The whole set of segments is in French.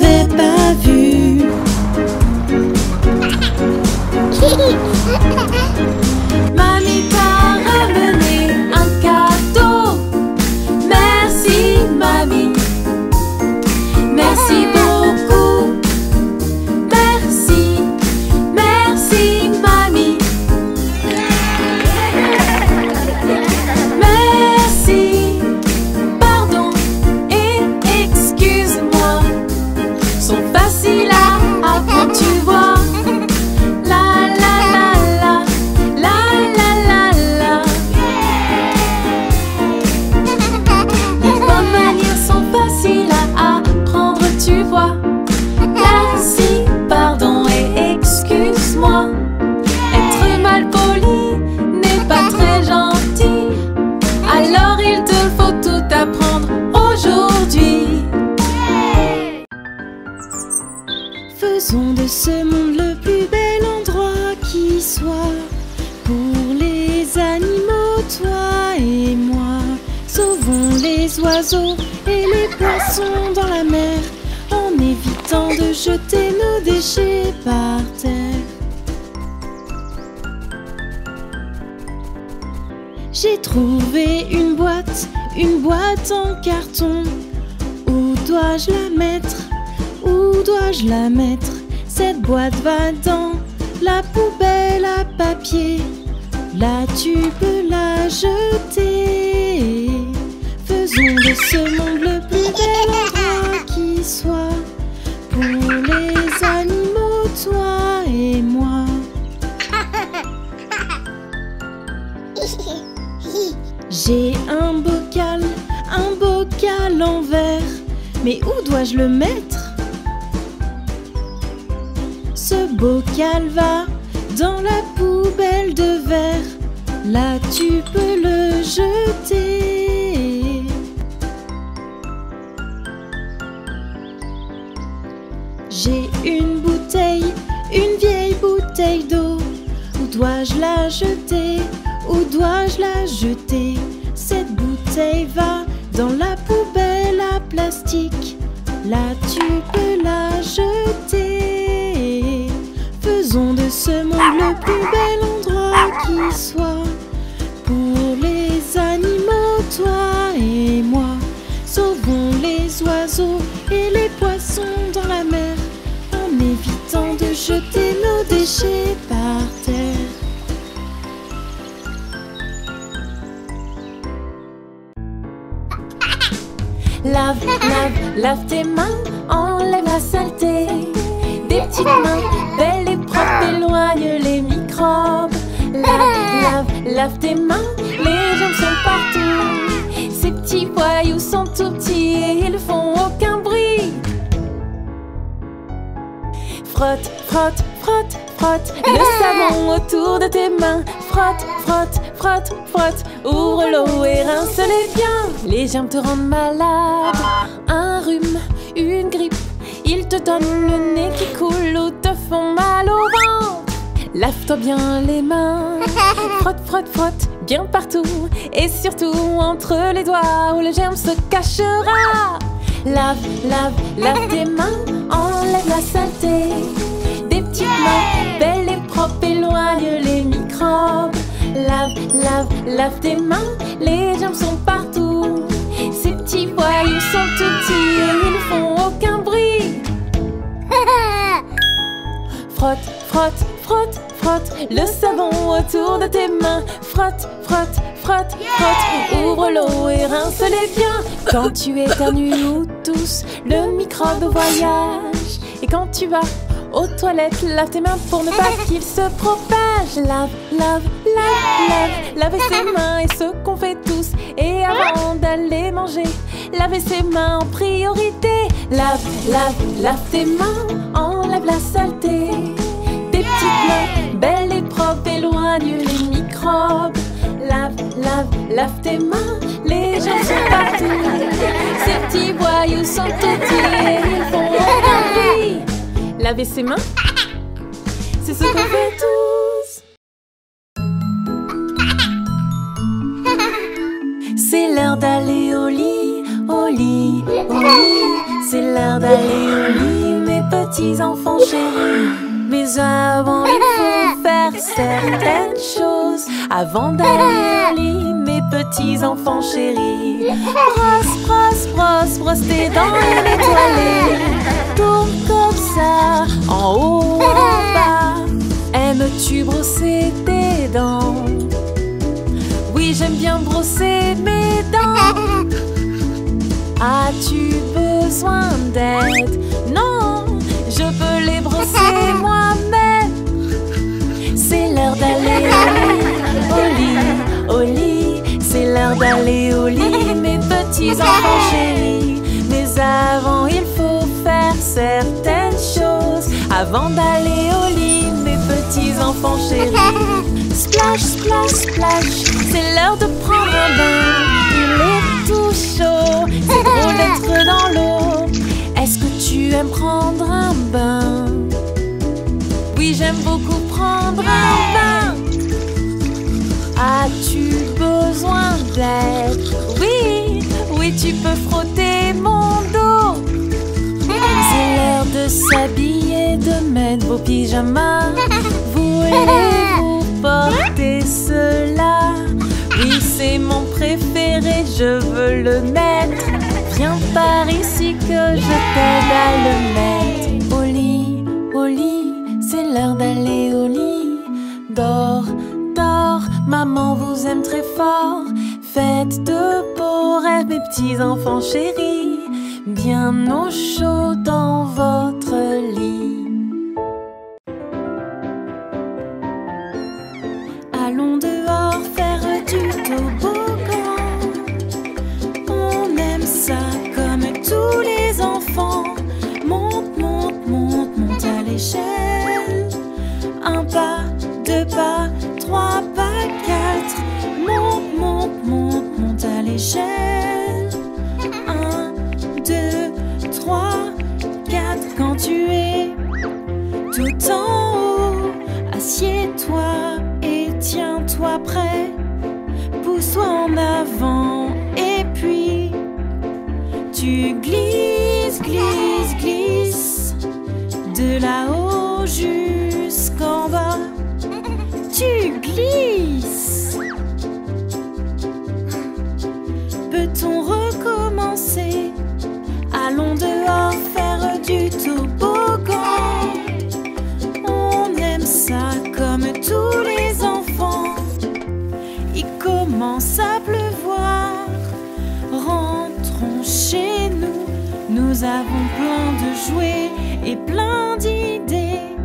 m'avais pas vu. Mamie t'a ramené un cadeau. Merci mamie. Merci beaucoup. Merci, merci mamie. Merci, pardon et excuse-moi. Sont faciles à apprendre, tu vois. Faisons de ce monde le plus bel endroit qui soit, pour les animaux, toi et moi. Sauvons les oiseaux et les poissons dans la mer, en évitant de jeter nos déchets par terre. J'ai trouvé une boîte en carton. Où dois-je la mettre? Où dois-je la mettre? Cette boîte va dans la poubelle à papier. Là tu peux la jeter. Faisons de ce monde le plus bel endroit qui soit, pour les animaux, toi et moi. J'ai un bocal en verre. Mais où dois-je le mettre? Ce bocal va dans la poubelle de verre. Là, tu peux le jeter. J'ai une vieille bouteille d'eau. Où dois-je la jeter? Où dois-je la jeter? Cette bouteille va dans la poubelle à plastique. Là, tu peux la jeter. Faisons de ce monde le plus bel endroit qui soit, pour les animaux, toi et moi. Sauvons les oiseaux et les poissons dans la mer, en évitant de jeter nos déchets par terre. Lave, lave, lave tes mains, enlève la saleté. Des petites mains belles et propres, éloigne les microbes. Lave, lave, lave tes mains, les germes sont partout. Ces petits voyous sont tout petits et ils font aucun bruit. Frotte, frotte, frotte, frotte le savon autour de tes mains. Frotte, frotte, frotte, frotte, ouvre l'eau et rince-les bien. Les germes te rendent malade, un rhume, une grippe. Ils te donnent le nez qui coule ou te font mal au ventre. Lave-toi bien les mains, frotte, frotte, frotte, bien partout. Et surtout entre les doigts où le germe se cachera. Lave, lave, lave tes mains, enlève la saleté. Des petites mains belles et propres, éloigne les microbes. Lave, lave, lave tes mains, les germes sont partout. Ces petits voyous sont tout petits et ils ne font aucun bruit. Frotte, frotte, frotte, frotte le savon autour de tes mains. Frotte, frotte, frotte, frotte, ouvre l'eau et rince-les bien. Quand tu éternues ou tousses, le microbe voyage. Et quand tu vas aux toilettes, lave tes mains pour ne pas qu'il se propage. Lave, lave, lave, lave, laver ses mains et ce qu'on fait tous. Et avant d'aller manger, laver ses mains en priorité. Lave, lave, lave tes mains, enlève la saleté. Des petites mains belles et propres, éloigne les microbes. Lave, lave, lave tes mains, les gens sont partout. Ces petits voyous sont tout petits et ils font aucun bruit. Laver ses mains, c'est ce qu'on fait tous. C'est l'heure d'aller au lit, au lit, au lit. C'est l'heure d'aller au lit. petits enfants chéris. Mais avant, il faut faire certaines choses. Avant d'aller au lit, mes petits enfants chéris. Brosse, brosse, brosse, brosse tes dents et nettoie-les. Tourne comme ça, en haut, en bas. Aimes-tu brosser tes dents? Oui, j'aime bien brosser mes dents. As-tu besoin d'aide? Non, je peux les brosser moi-même. C'est l'heure d'aller au lit, au lit, au lit. C'est l'heure d'aller au lit, mes petits enfants chéris. Mais avant, il faut faire certaines choses. Avant d'aller au lit, mes petits enfants chéris. Splash, splash, splash, c'est l'heure de prendre un bain. Il est tout chaud, c'est drôle d'être dans l'eau. Est-ce que tu aimes prendre un bain? Oui, j'aime beaucoup prendre un bain. As-tu besoin d'aide? Oui, oui, tu peux frotter mon dos. C'est l'heure de s'habiller, de mettre vos pyjamas. Voulez-vous porter cela? Oui, c'est mon préféré, je veux le mettre. Viens par ici que je t'aide à le mettre. Au lit, c'est l'heure d'aller au lit. Dors, dors, maman vous aime très fort. Faites de beaux rêves, mes petits enfants chéris. Bien au chaud dans votre lit. Allons dehors faire du toboggan. On aime ça comme tous les enfants. Monte, monte, monte, monte à l'échelle. Un pas, deux pas, trois pas, quatre. Monte, monte, monte, monte à l'échelle. Un, deux, trois, quatre. Quand tu es tout en haut, assieds-toi. Tiens-toi prêt, pousse-toi en avant et puis tu glisses, glisses, glisses de là-haut jusqu'en bas. Tu glisses. Peut-on recommencer? Allons dehors faire du toboggan. On aime ça comme tous les enfants. Il commence à pleuvoir. Rentrons chez nous. Nous avons plein de jouets et plein d'idées.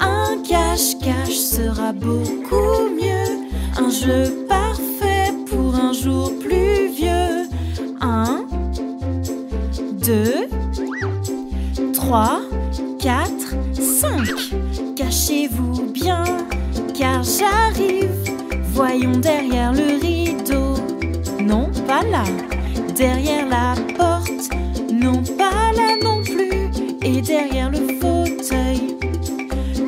Un cache-cache sera beaucoup mieux. Un jeu parfait pour un jour pluvieux. Un, deux, trois, quatre, cinq. Cachez-vous bien car j'arrive. Voyons derrière le rideau. Non, pas là. Derrière la porte. Non, pas là non plus. Et derrière le fauteuil.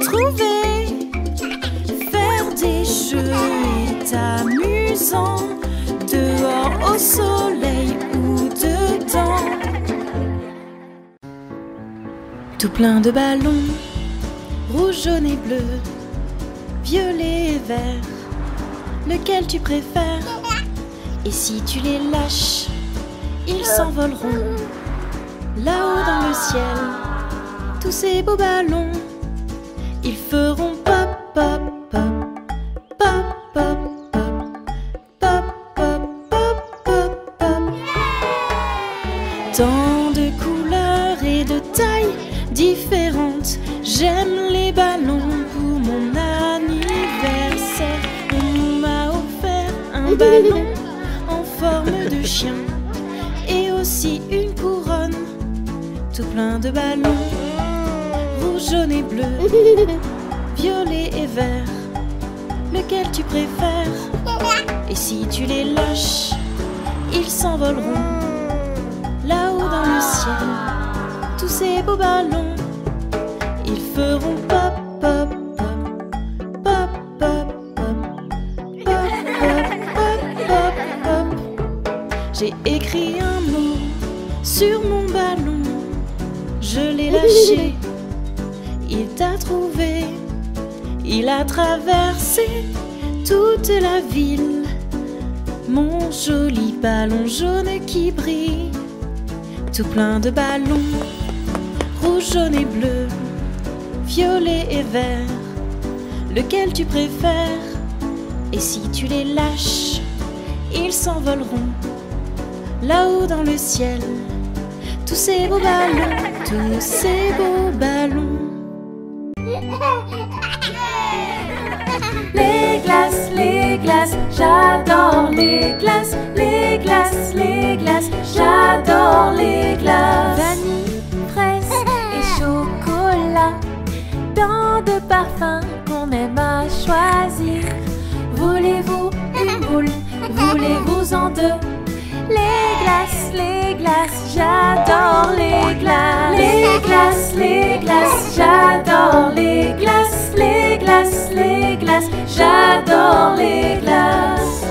Trouver. Faire des jeux est amusant. Dehors au soleil ou dedans. Tout plein de ballons. Rouge, jaune et bleu. Violet et vert, lequel tu préfères? Et si tu les lâches, ils s'envoleront là-haut dans le ciel. Tous ces beaux ballons, ils feront pop, pop, pop, pop, pop, pop, pop, pop, pop, pop. Tant de couleurs et de tailles différentes, j'aime les ballons pour mon anniversaire. On m'a offert un ballon en forme de chien et aussi une couronne. Tout plein de ballons, rouge, jaune et bleu, violet et vert. Lequel tu préfères? Et si tu les lâches, ils s'envoleront là-haut dans le ciel. Tous ces beaux ballons, ils feront pop, pop, pop, pop, pop, pop, pop, pop, pop, pop. J'ai écrit un mot sur mon ballon. je l'ai lâché. Il t'a trouvé, il a traversé toute la ville. Mon joli ballon jaune qui brille, tout plein de ballons, rouge, jaune et bleu, violet et vert, lequel tu préfères? Et si tu les lâches, ils s'envoleront là-haut dans le ciel, tous ces beaux ballons, tous ces beaux ballons. Les glaces, j'adore les glaces, les glaces, les glaces, j'adore les glaces. Vanille, fraise et chocolat, tant de parfums qu'on aime à choisir. Voulez-vous une boule, voulez-vous en deux? Les glaces, j'adore les glaces. Les glaces, j'adore les glaces. Les glaces, j'adore les glaces.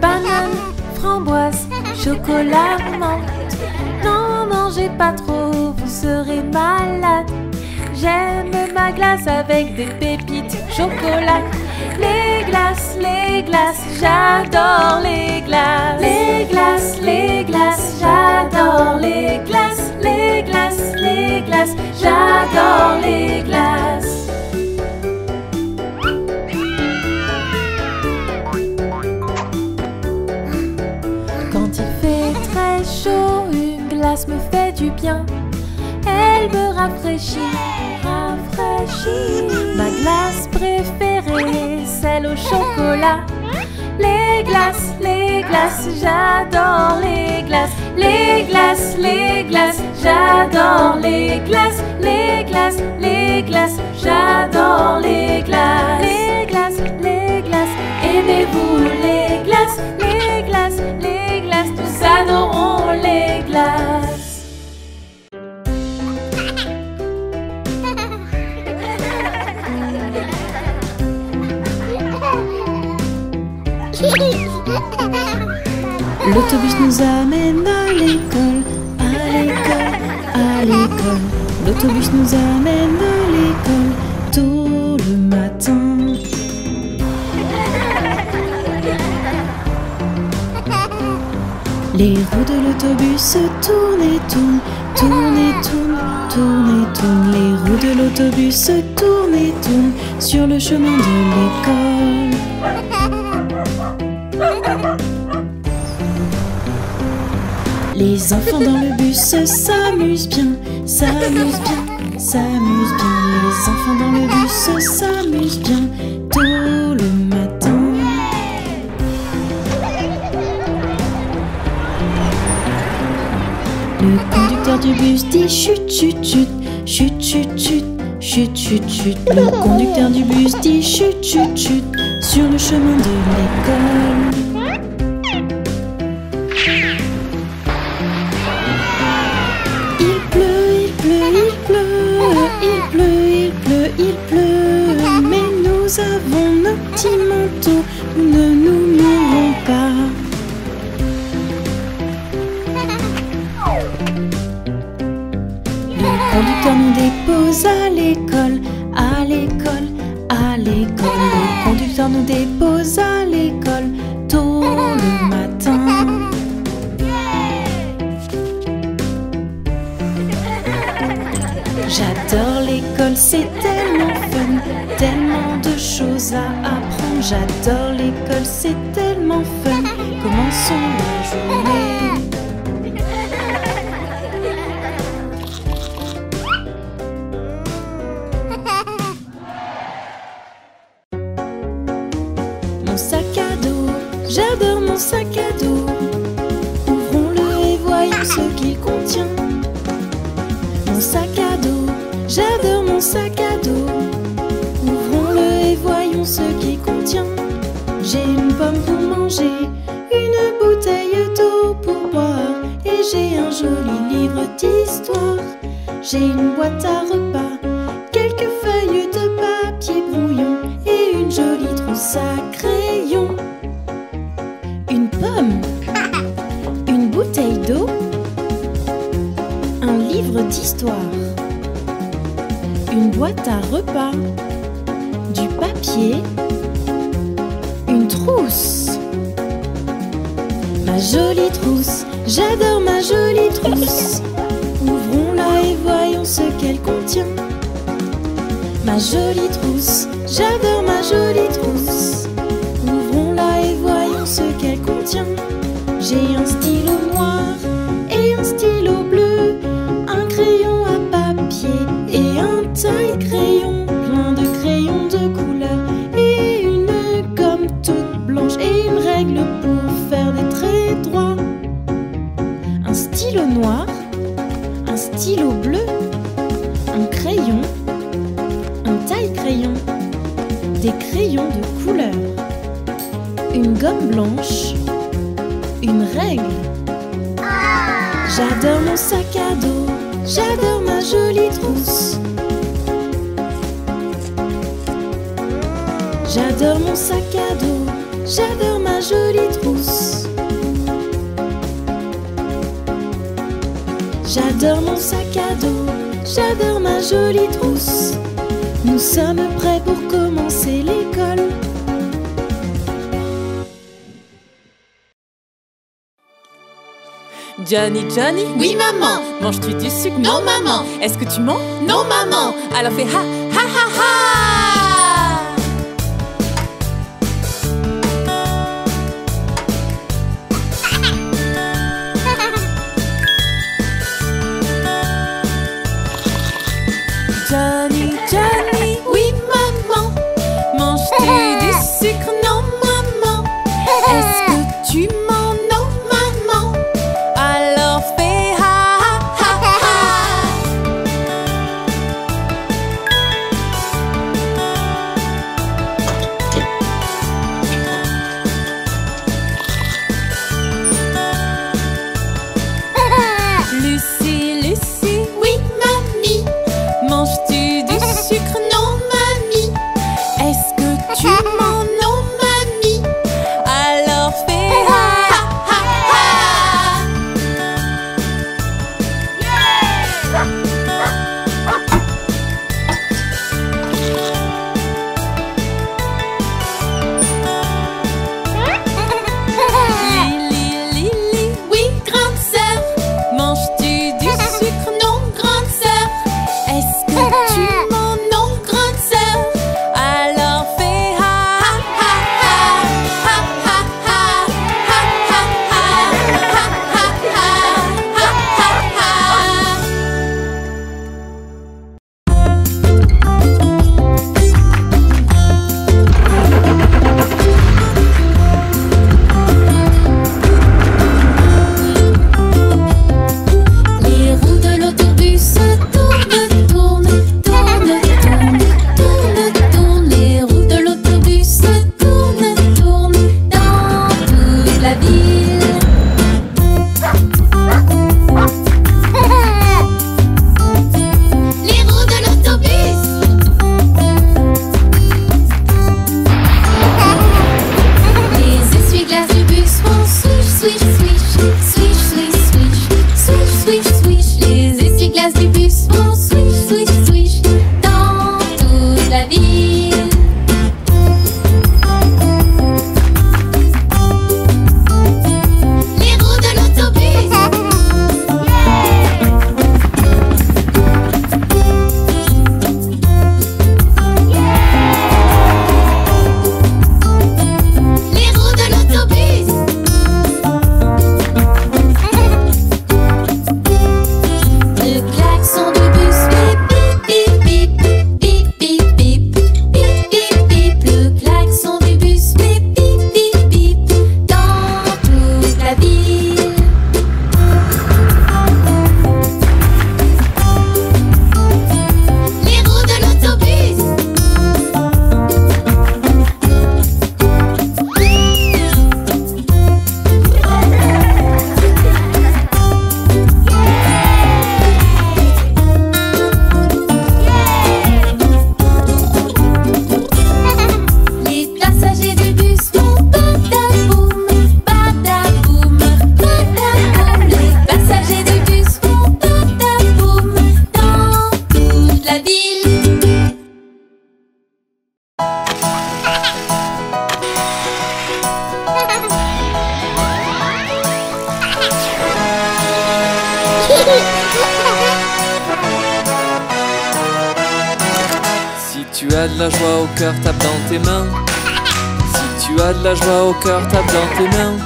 Banane, framboise, chocolat, menthe. N'en mangez pas trop, vous serez malade. J'aime ma glace avec des pépites chocolat. Les glaces, j'adore les glaces. Les glaces, j'adore les glaces. Les glaces, j'adore les glaces. Quand il fait très chaud, une glace me fait du bien. Elle me rafraîchit. Ma glace préférée, celle au chocolat. Les glaces, j'adore les glaces. Les glaces, j'adore les glaces. Les glaces, j'adore les glaces. Les glaces, aimez-vous les glaces? Les glaces, nous adorons les glaces. L'autobus nous amène à l'école, à l'école, à l'école. L'autobus nous amène à l'école tôt le matin. Les roues de l'autobus se tournent et tournent, tournent et tournent, tournent et tournent. Les roues de l'autobus se tournent et tournent sur le chemin de l'école. Les enfants dans le bus s'amusent bien, s'amusent bien, s'amusent bien. Les enfants dans le bus s'amusent bien tôt le matin. Le conducteur du bus dit chut chut chut, chut chut chut, chut chut chut. Le conducteur du bus dit chut chut chut sur le chemin de l'école. Nous avons nos petits manteaux, nous ne nous mouillons pas. Le conducteur nous dépose à l'école, à l'école, à l'école. Le conducteur nous dépose à l'école tôt le matin. J'adore l'école, c'est tellement fun, tellement de choses à apprendre. J'adore l'école, c'est tellement fun. Commençons la journée. Mon sac à dos, j'adore mon sac à dos. Ouvrons-le et voyons ce qu'il contient. Mon sac à dos, j'adore mon sac à dos. Ouvrons-le et voyons ce qu'il contient. J'ai une pomme pour manger, une bouteille d'eau pour boire, et j'ai un joli livre d'histoire. J'ai une boîte à repas, quelques feuilles de papier brouillon et une jolie trousse à crayons. gomme, une bouteille d'eau, un livre d'histoire, une boîte à repas, du papier, une trousse. Ma jolie trousse, j'adore ma jolie trousse. Ouvrons-la et voyons ce qu'elle contient. Ma jolie trousse, j'adore ma jolie trousse. Ouvrons-la et voyons ce qu'elle contient. J'ai un stylo noir et un stylo bleu, un crayon à papier et un taille-crayon, plein de crayons de couleur et une gomme toute blanche et une règle pour faire des traits droits. Un stylo noir, un stylo bleu, un crayon, un taille-crayon, des crayons de couleur, une gomme blanche, une règle. J'adore mon sac à dos, j'adore ma jolie trousse. J'adore mon sac à dos, j'adore ma jolie trousse. J'adore mon sac à dos, j'adore ma jolie trousse. Nous sommes prêts pour commencer l'école. Johnny, Johnny. Oui, maman. Manges-tu du sucre? Non, maman. Est-ce que tu mens? Non, maman. Alors fais ha, ha, ha, ha. Johnny, Johnny. Oui, maman. Manges-tu du sucre? Non, maman. Est-ce que tu mens? Si tu as de la joie au cœur, tape dans tes mains. Si tu as de la joie au cœur, tape dans tes mains.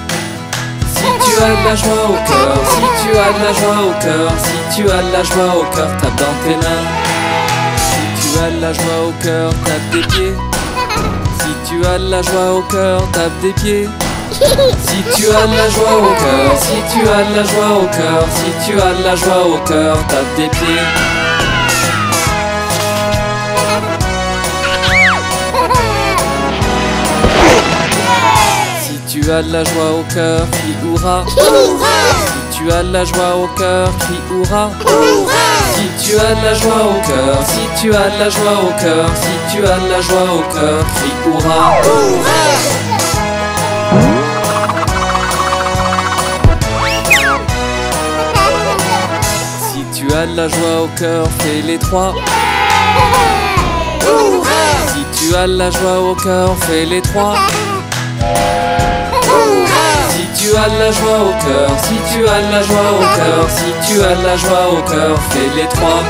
Si tu as de la joie au cœur, si tu as de la joie au cœur, si tu as de la joie au cœur, tape dans tes mains. Si tu as de la joie au cœur, tape des pieds. Si tu as de la joie au cœur, tape des pieds. Si tu as de la joie au cœur, si tu as de la joie au cœur, si tu as de la joie au cœur, tape des pieds. Si tu as de la joie au cœur, crie hurrah. Si tu as de la joie au cœur, crie hurrah. Si tu as de la joie au cœur, si tu as de la joie au cœur, si tu as de la joie au cœur, crie hurrah. Si tu as de la joie au cœur, fais les trois. Si tu as de la joie au cœur, fais les trois. Si tu as de la joie au cœur, si tu as de la joie au cœur, si tu as de la joie au cœur, fais les trois.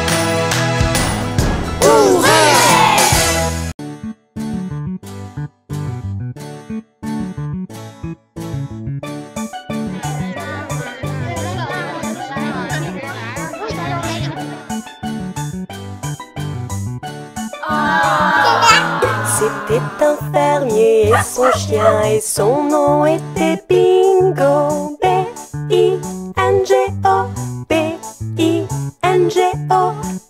C'était un fermier et son chien, et son nom était Bingo. B-I-N-G-O, B-I-N-G-O,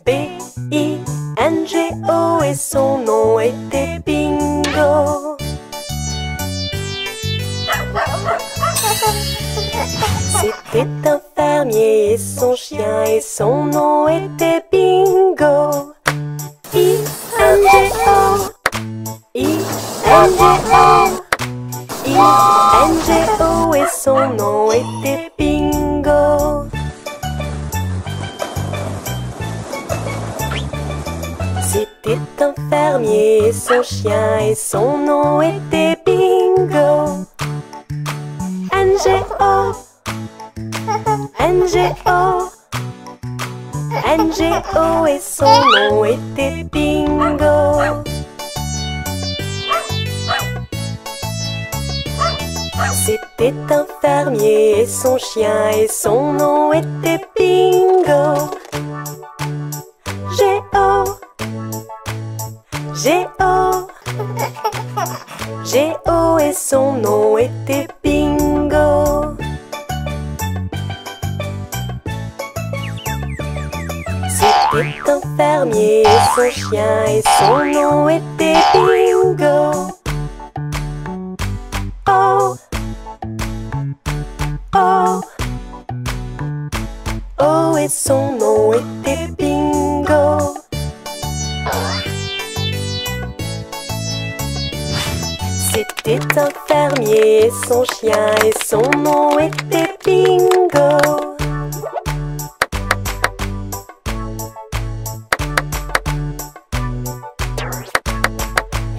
B-I-N-G-O, et son nom était Bingo. C'était un fermier et son chien, et son nom était Bingo. I-N-G-O, I-N-G-O, I-N-G-O, et son nom était Bingo. C'était un fermier et son chien, et son nom était Bingo. N-G-O, N-G-O, N-G-O, et son nom était Bingo. C'était un fermier et son chien, et son nom était Bingo. G-O, G-O, G-O, et son nom était Bingo. C'était un fermier et son chien, et son nom était Bingo. Oh, oh, oh, et son nom était Bingo. C'était un fermier et son chien, et son nom était Bingo.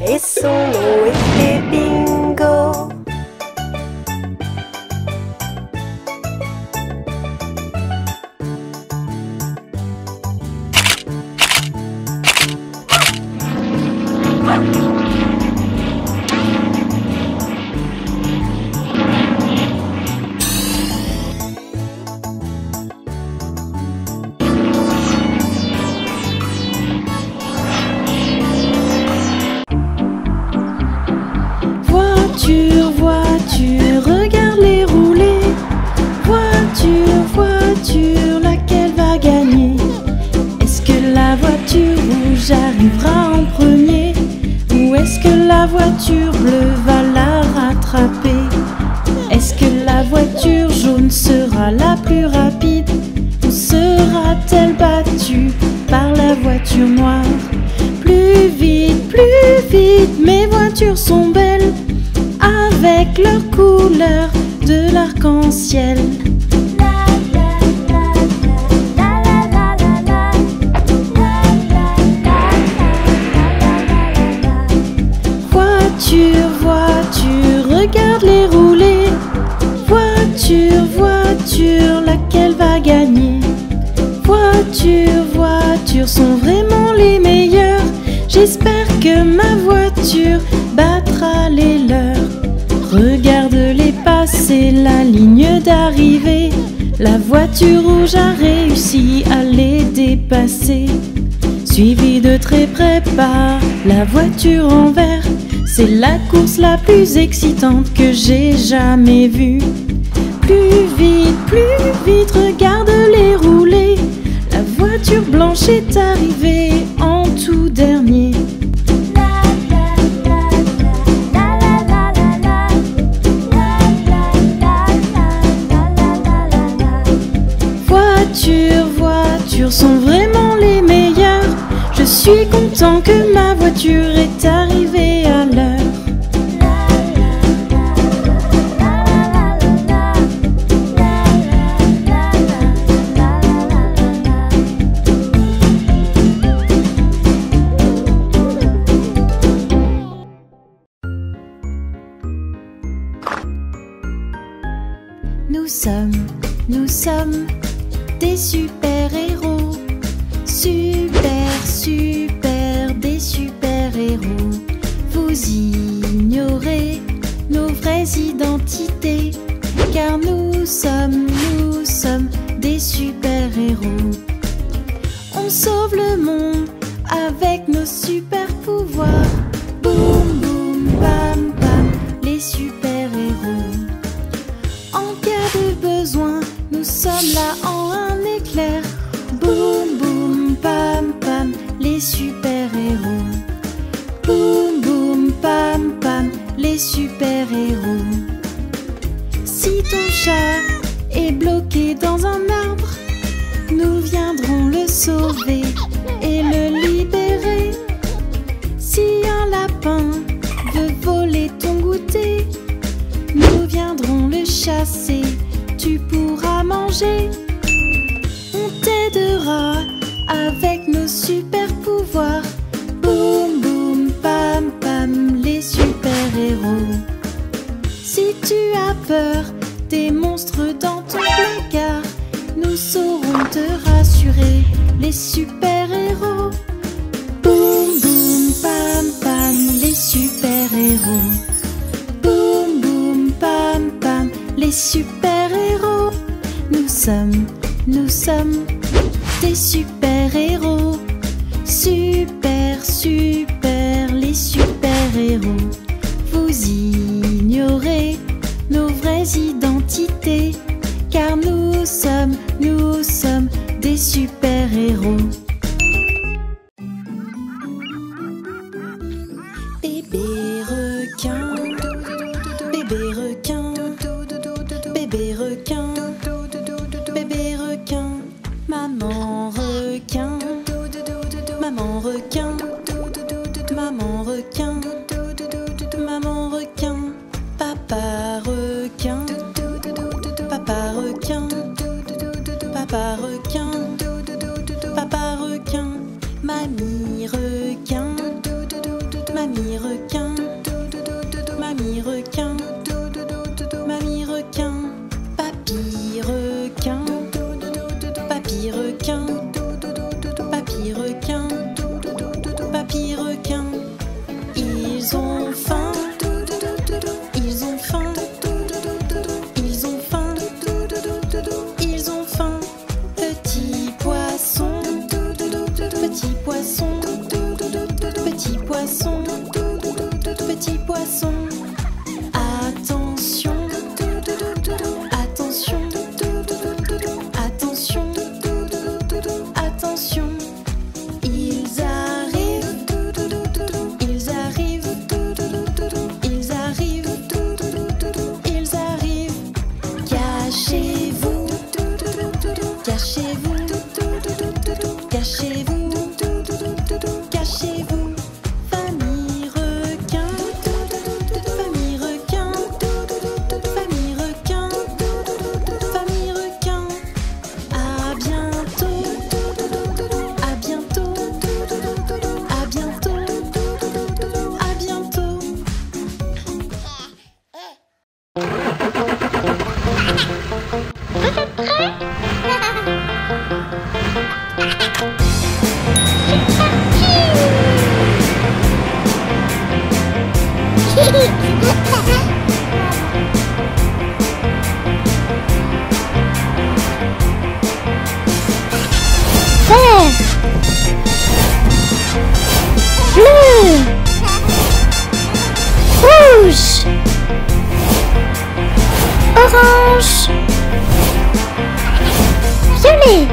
Et son nom était Bingo. Voiture, voiture, regarde les roues. J'espère que ma voiture battra les leurs. Regarde-les passer la ligne d'arrivée. La voiture rouge a réussi à les dépasser. Suivi de très près par la voiture en vert. C'est la course la plus excitante que j'ai jamais vue. Plus vite, regarde-les rouler. La voiture blanche est arrivée en tout dernier. Voitures sont vraiment les meilleures. Je suis content que ma voiture est arrivée à l'heure. Nous sommes des super-héros, des super-héros. Vous ignorez nos vraies identités, car nous sommes des super-héros. On sauve le monde avec nos super-pouvoirs. Boum, boum, bam, bam, les super-héros. En cas de besoin, nous sommes là en un éclair. Boum boum pam pam, les super-héros. Boum boum pam pam, les super-héros. Si ton chat est bloqué dans un arbre, nous viendrons le sauver et le libérer. Si un lapin veut voler ton goûter, nous viendrons le chasser. Tu pourras manger. On t'aidera avec nos super pouvoirs. Boum boum pam pam, les super héros. Si tu as peur des monstres dans ton placard, nous saurons te rassurer, les super héros. Boum boum pam pam, les super héros. Boum boum pam pam, les super. Nous sommes des super-héros. Super, les super-héros. Vous ignorez nos vraies identités, car nous sommes des super-héros. Ils ont faim, petit. branche. Je l'ai.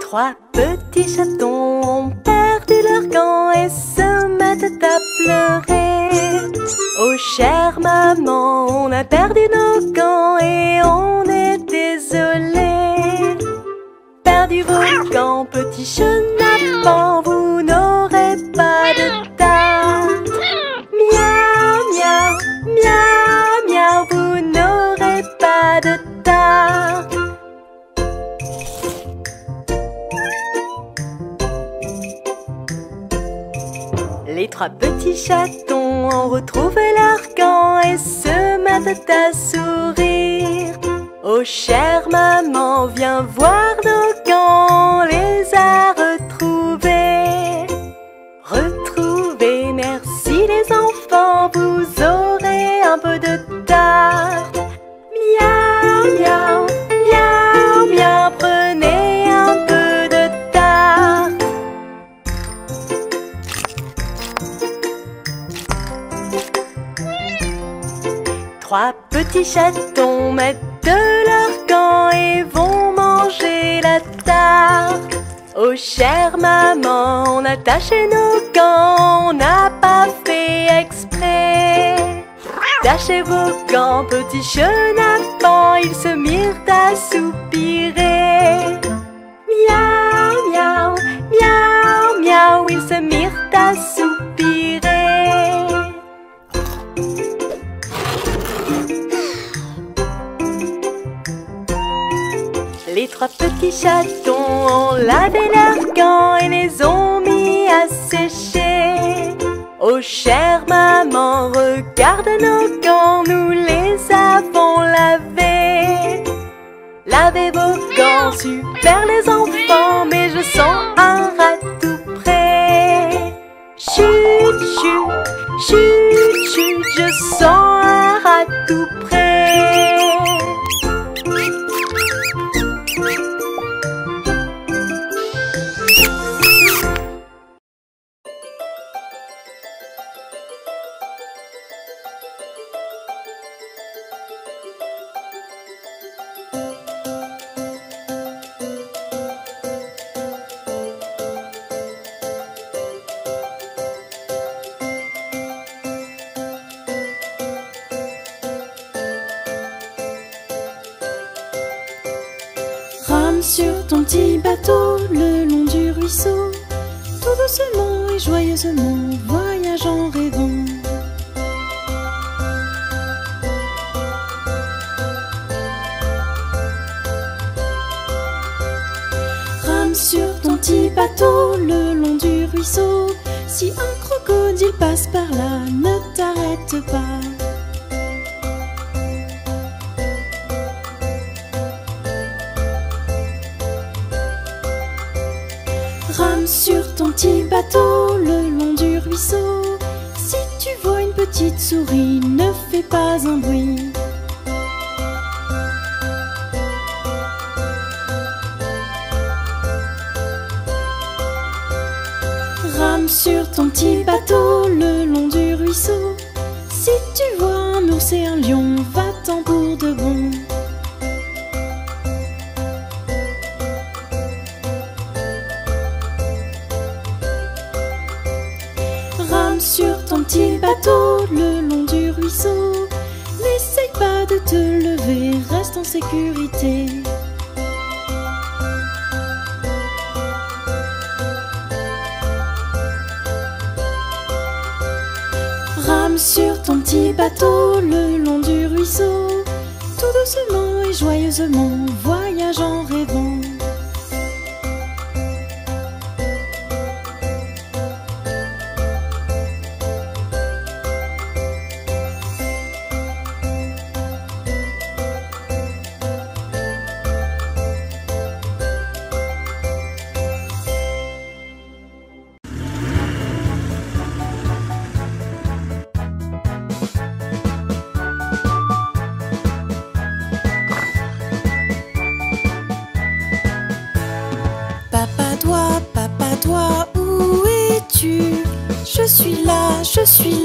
Trois petits chatons ont perdu leur gant et se mettent à pleurer. Oh chère maman, on a perdu nos gants et on est désolé. Perdu vos gants, petit chenapan, vous n'aurez pas de tarte. Miaou, miaou, miaou, miaou, vous n'aurez pas de tarte. Les trois petits chatons ont retrouvé leur gant et se mettent à sourire. Oh chère maman, viens voir nos gants, on les a retrouvés. Retrouvés, merci les enfants, vous aurez un peu de tarte. Miaou, miaou, miaou, miaou, prenez un peu de tarte. Trois petits chatons mettent leurs gants et vont manger la tarte. Oh chère maman, on a taché nos gants, on n'a pas fait exprès. Tâchez vos gants, petits chenapans, ils se mirent à soupirer. Miaou, miaou, miaou, miaou, ils se mirent à soupirer. Les trois petits chatons ont lavé leurs gants et les ont mis à sécher. Oh chère maman, regarde nos gants, nous les avons lavés. Lavez vos gants, super les enfants, mais je sens un rat tout près. Chut, chut, chut, chut, je sens un rat tout près. Sur ton petit bateau, le long du ruisseau, tout doucement et joyeusement, voyage en rêvant. Rame sur ton petit bateau, le long du ruisseau, si un crocodile passe par là, ne t'arrête pas. Sur ton petit bateau, le long du ruisseau, si tu vois une petite souris, ne fais pas un bruit. Rame sur ton petit bateau, le long du ruisseau, si tu vois un ours et un lion, va-t'en pour de bon. Sur ton petit bateau, le long du ruisseau, n'essaye pas de te lever, reste en sécurité. sommes sur ton petit bateau le long du ruisseau, tout doucement et joyeusement, voyage en rêvant. Papa, toi, où es-tu? Je suis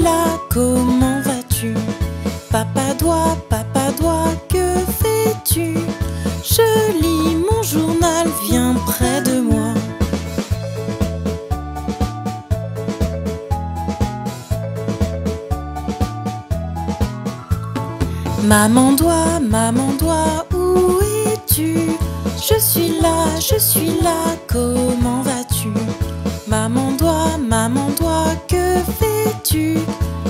là, comment vas-tu? Papa, toi, que fais-tu? Je lis mon journal, viens près de moi. Maman, toi, où es-tu? Je suis là, comment vas-tu? Maman, toi, que fais-tu?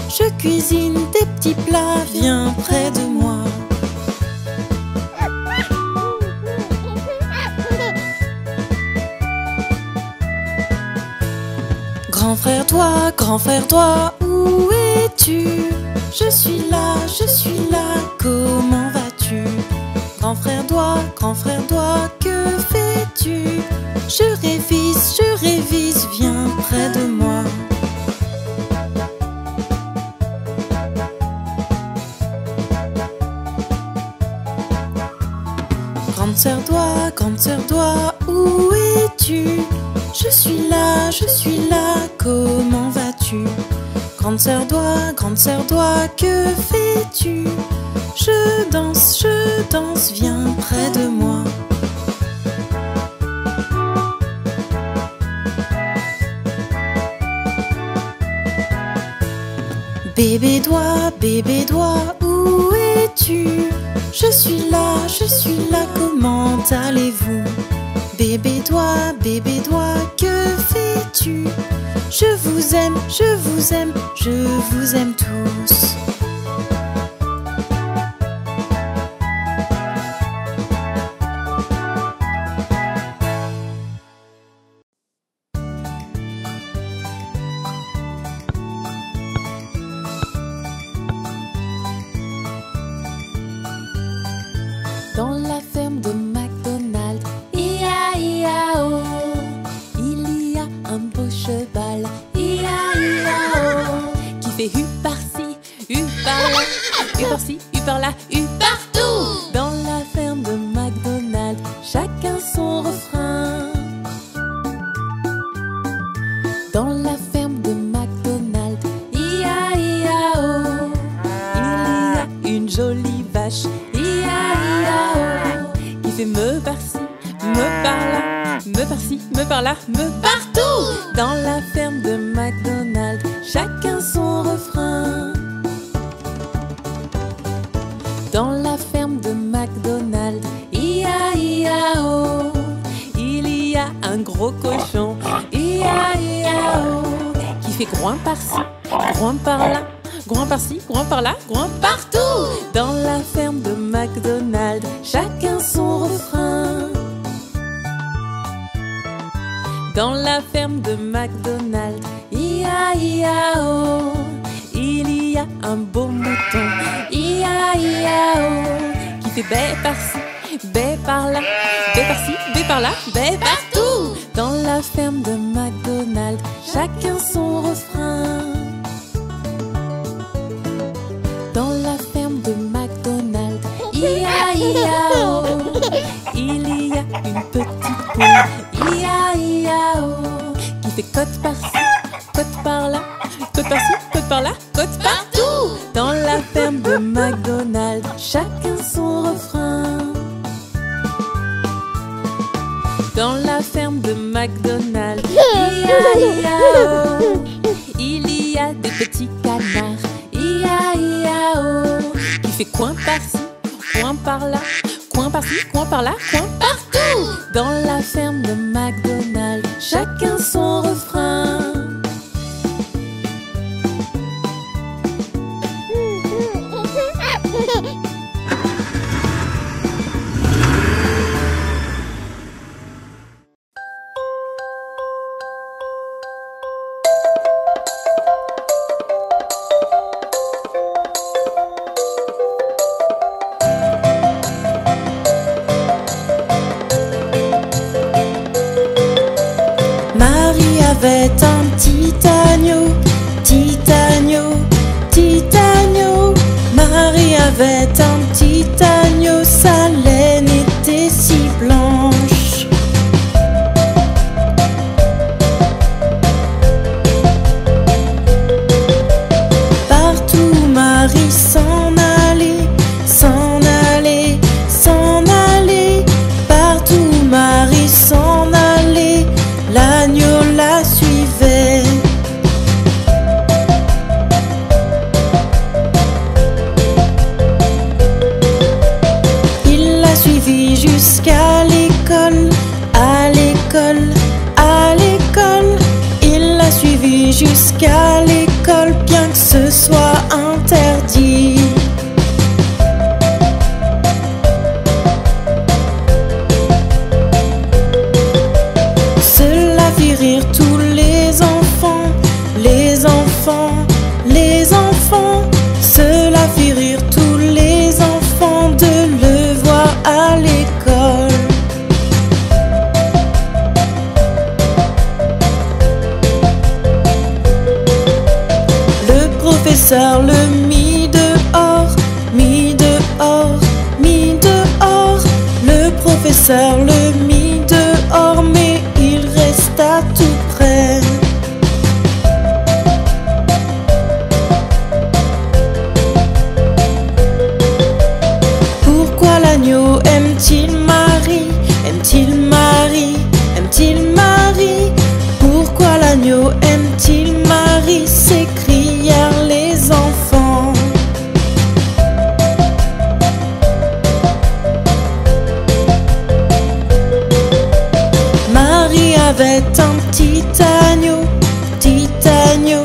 Je cuisine des petits plats, viens près de moi. Grand frère, toi, où es-tu? Je suis là, comment vas-tu? Grand frère, toi, que fais-tu? Je révise, viens près de moi. Grande sœur, toi, où es-tu? Je suis là, comment vas-tu? Grande sœur, toi, que fais-tu? Je danse, viens près de moi. Bébé doigt, où es-tu? Je suis là, comment allez-vous? Bébé doigt, que fais-tu? Je vous aime, je vous aime tous. Dans la ferme de McDonald's, ia-ia-o, il y a un beau cheval, ia-ia-o, qui fait hu par-ci, hu par-là, hu par-ci, hu par-là, hu partout. Dans la ferme de McDonald's, chacun son refrain. Dans la ferme de McDonald's, ia-ia-o, il y a une jolie vache, me par-ci, me par-là, me par-ci, me par-là, me partout. Dans la ferme de McDonald's, chacun son refrain. Dans la ferme de McDonald's, ia-ia-o, il y a un gros cochon, ia-ia-o, qui fait groin par-ci, groin par-là, groin par-ci, groin par-là, groin partout. Dans la ferme de McDonald's, chacun son refrain. Dans la ferme de McDonald's, ia-ia-o, il y a un beau mouton, ia-ia-o, qui fait bé par-ci, bé par-là, bé par-ci, bé par-là, bé partout. Dans la ferme de McDonald's, chacun son refrain. Dans la ferme de McDonald's, ia-ia-o, il y a une petite poule, ia-ia-o, qui fait côte par-ci, côte par-là, côte par-ci, côte par-là, côte partout. Dans la ferme de McDonald's, chacun son refrain. Dans la ferme de McDonald's, ia-ia-o, il y a des petits canards, ia-ia-o, qui fait coin par-ci, coin par-là, coin par-ci, coin par-là, coin partout. Dans la ferme de McDonald's, chacun son refrain. avait un petit agneau, petit agneau, petit agneau. Marie avait un petit agneau, sa laine était si blanche. Partout Marie s'en allait, s'en allait, s'en allait. Partout Marie s'en allait, l'agneau la suivait. Il la suivit jusqu'à l'école, à l'école, à l'école. Il la suivit jusqu'à l'école, bien que ce soit interdit. Cela fit rire tous les enfants, les enfants, les enfants. Cela fit rire tous les enfants de le voir à l'école. Le professeur le mit dehors, mis dehors. Le professeur le mit dehors, mais il resta tout près. Pourquoi l'agneau aime-t-il Marie? Aime-t-il Marie? Aime-t-il Marie? Pourquoi l'agneau aime-t-il Marie? s'écrièrent les enfants. Marie avait un petit agneau, petit agneau,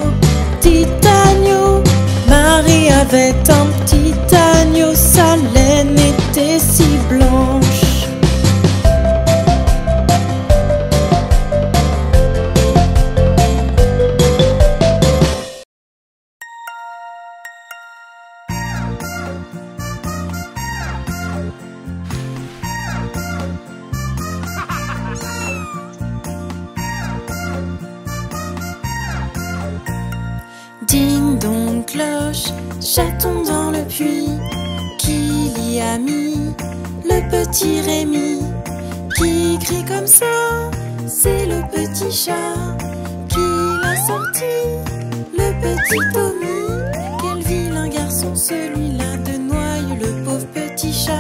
petit agneau. Marie avait un petit agneau, sa laine était si blanche. Ding dong cloche, chaton dans le puits, qui l'y a mis? Le petit Rémi, qui crie comme ça, c'est le petit chat. Qui l'a sorti? Le petit Tommy. Quel vilain garçon celui-là, de noyer le pauvre petit chat.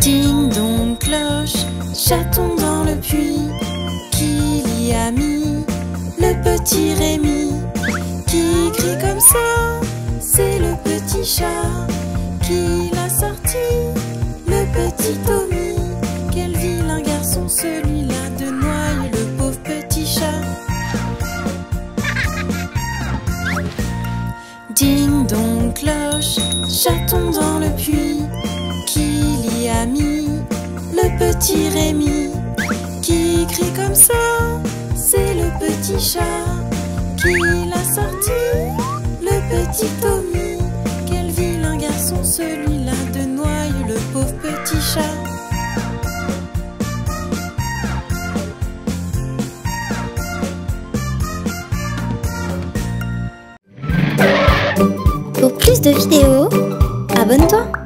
Ding dong cloche, chaton dans le puits, qui l'y a mis? Le petit Rémi, qui crie comme ça, c'est le petit chat. Qui l'a sorti? Le petit Tommy. Quel vilain garçon celui-là, de noyer le pauvre petit chat. Ding dong cloche, chaton dans le puits, qui l'y a mis? Le petit Rémi, qui crie comme ça, c'est le petit chat. Qui l'a sorti? Le petit Tommy. Quel vilain garçon celui-là, de noyer le pauvre petit chat. Pour plus de vidéos, abonne-toi.